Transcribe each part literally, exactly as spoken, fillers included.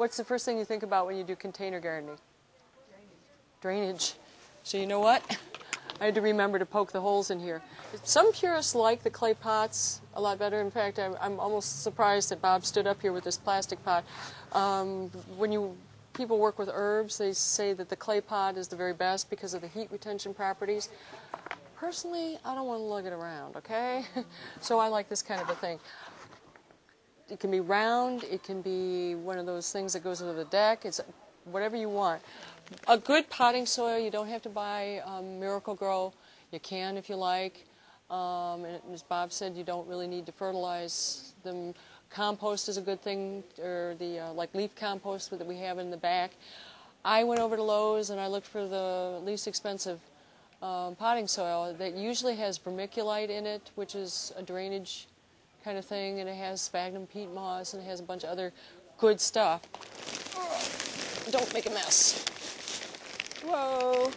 What's the first thing you think about when you do container gardening? Drainage. Drainage. So you know what? I had to remember to poke the holes in here. Some purists like the clay pots a lot better. In fact, I'm, I'm almost surprised that Bob stood up here with this plastic pot. Um, when you people work with herbs, they say that the clay pot is the very best because of the heat retention properties. Personally, I don't want to lug it around, okay? So I like this kind of a thing. It can be round. It can be one of those things that goes into the deck. It's whatever you want. A good potting soil, you don't have to buy um, Miracle-Gro. You can if you like. Um, and as Bob said, you don't really need to fertilize them. Compost is a good thing, or the uh, like leaf compost that we have in the back. I went over to Lowe's and I looked for the least expensive um, potting soil that usually has vermiculite in it, which is a drainage kind of thing, and it has sphagnum peat moss and it has a bunch of other good stuff. Oh, don't make a mess. Whoa.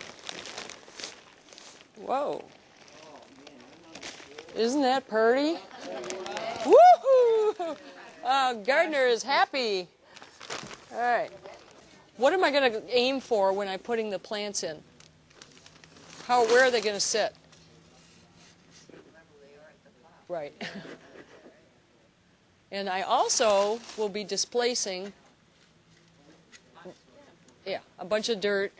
Whoa. Isn't that pretty? Woohoo! Uh, gardener is happy. All right. What am I going to aim for when I'm putting the plants in? How, where are they going to sit? Right. And I also will be displacing, yeah, a bunch of dirt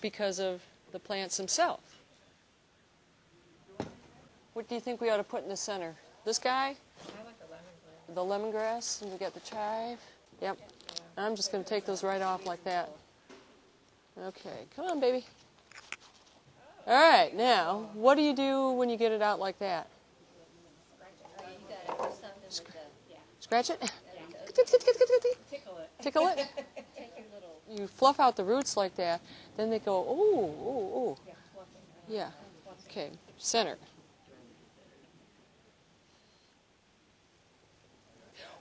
because of the plants themselves. What do you think we ought to put in the center? This guy? I like the lemongrass. The lemongrass, and we got the chive. Yep. I'm just going to take those right off like that. Okay, come on, baby. All right, now, what do you do when you get it out like that? Scratch it? Tickle it. Tickle it? You fluff out the roots like that, then they go, oh, oh, oh. Yeah. Okay, center.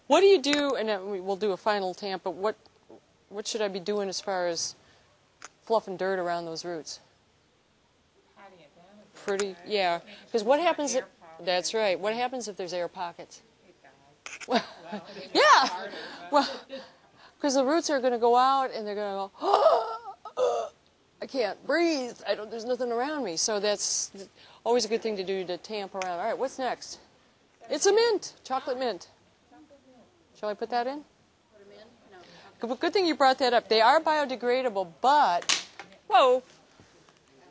What do you do, and we'll do a final tamp, but what, what should I be doing as far as fluffing dirt around those roots? Pretty, yeah, because what happens, if, that's right, what happens if there's air pockets? Well, yeah, well. Because the roots are going to go out and they're going to go, oh, oh, I can't breathe. I don't, there's nothing around me. So that's always a good thing to do, to tamp around. All right, what's next? It's a mint, chocolate mint. Shall I put that in? Good thing you brought that up. They are biodegradable, but, whoa,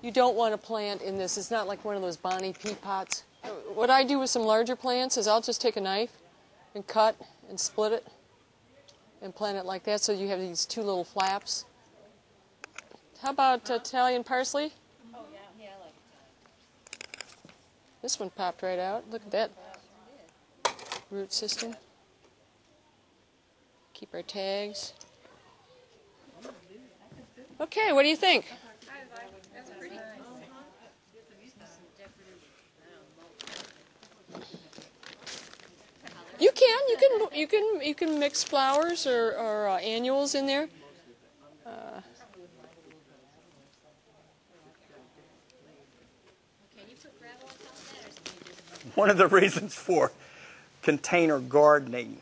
you don't want to plant in this. It's not like one of those Bonnie peat pots. What I do with some larger plants is I'll just take a knife and cut and split it and plant it like that, so you have these two little flaps. How about huh? Italian parsley? Oh, yeah. Yeah, I like Italian. This one popped right out. Look at that root system. Keep our tags. Okay, what do you think? I like it. That's pretty. You can, you can, you can, you can mix flowers or, or uh, annuals in there. Uh, one of the reasons for container gardening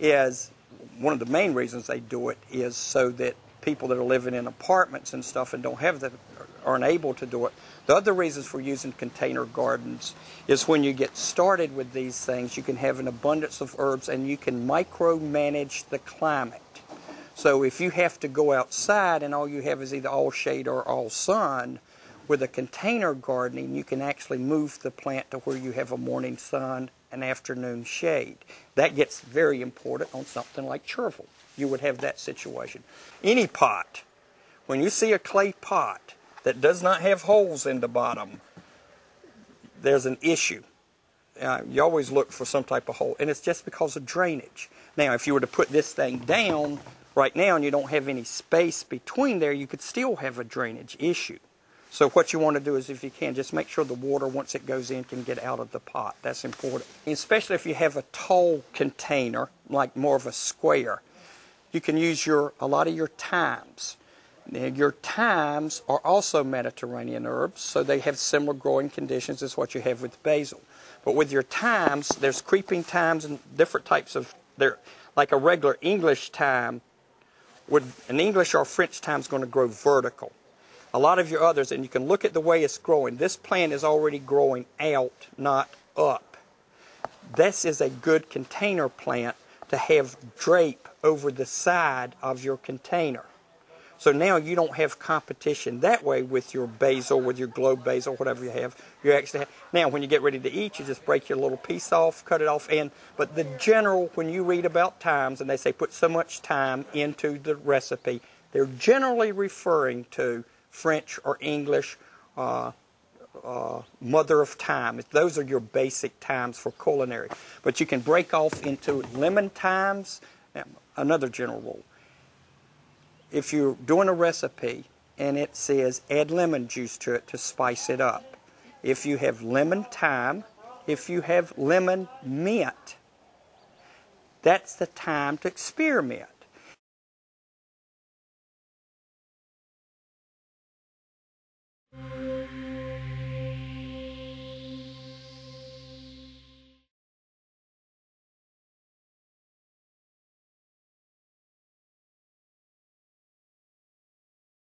is, one of the main reasons they do it is so that people that are living in apartments and stuff and don't have the, aren't able to do it. The other reasons for using container gardens is when you get started with these things, you can have an abundance of herbs and you can micromanage the climate. So if you have to go outside and all you have is either all shade or all sun, with a container gardening, you can actually move the plant to where you have a morning sun and afternoon shade. That gets very important on something like chervil. You would have that situation. Any pot, when you see a clay pot that does not have holes in the bottom, there's an issue. Uh, you always look for some type of hole, and it's just because of drainage. Now, if you were to put this thing down right now and you don't have any space between there, you could still have a drainage issue. So what you want to do is, if you can, just make sure the water, once it goes in, can get out of the pot. That's important, especially if you have a tall container, like more of a square. You can use your a lot of your thymes. Now, your thymes are also Mediterranean herbs, so they have similar growing conditions as what you have with basil. But with your thymes, there's creeping thymes and different types of, they're like a regular English thyme, would, an English or French thyme is going to grow vertical. A lot of your others, and you can look at the way it's growing. This plant is already growing out, not up. This is a good container plant to have drape over the side of your container. So now you don't have competition that way with your basil, with your globe basil, whatever you have. You actually have. Now, when you get ready to eat, you just break your little piece off, cut it off. And but the general, when you read about thymes and they say put so much thyme into the recipe, they're generally referring to French or English uh, uh, mother of thyme. Those are your basic thymes for culinary. But you can break off into lemon thymes. Now, another general rule. If you're doing a recipe and it says add lemon juice to it to spice it up, if you have lemon thyme, if you have lemon mint, that's the time to experiment.